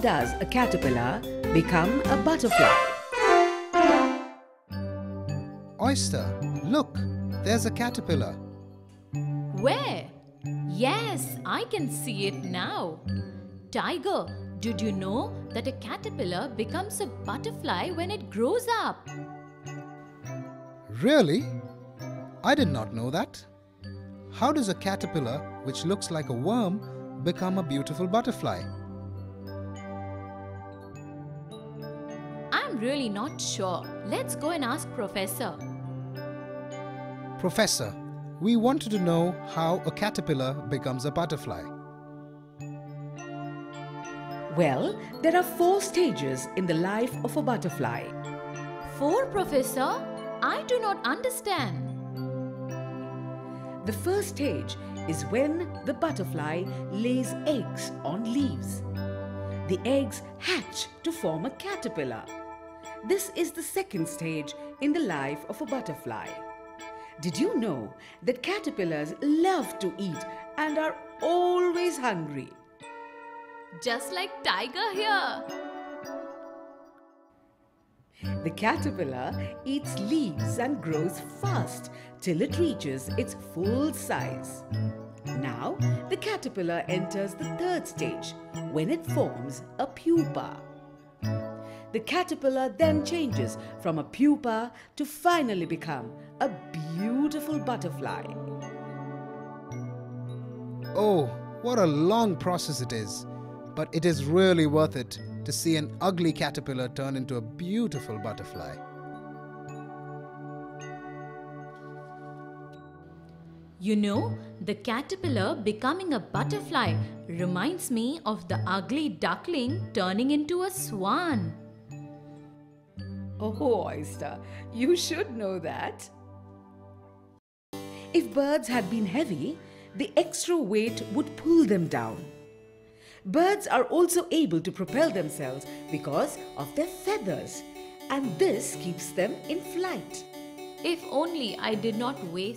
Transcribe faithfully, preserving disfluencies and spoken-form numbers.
does a caterpillar become a butterfly? Oyster, look, there's a caterpillar. Where? Yes, I can see it now. Tiger, did you know that a caterpillar becomes a butterfly when it grows up? Really? I did not know that. How does a caterpillar, which looks like a worm, become a beautiful butterfly? I'm really not sure. Let's go and ask Professor. Professor, we wanted to know how a caterpillar becomes a butterfly. Well, there are four stages in the life of a butterfly. Four, Professor? I do not understand. The first stage is when the butterfly lays eggs on leaves. The eggs hatch to form a caterpillar. This is the second stage in the life of a butterfly. Did you know that caterpillars love to eat and are always hungry? Just like Tiger here. The caterpillar eats leaves and grows fast till it reaches its full size. Now, the caterpillar enters the third stage when it forms a pupa. The caterpillar then changes from a pupa to finally become a beautiful butterfly. Oh, what a long process it is. But it is really worth it to see an ugly caterpillar turn into a beautiful butterfly. You know, the caterpillar becoming a butterfly reminds me of the ugly duckling turning into a swan. Oh, Oyster, you should know that. If birds had been heavy, the extra weight would pull them down. Birds are also able to propel themselves because of their feathers, and this keeps them in flight. If only I did not weigh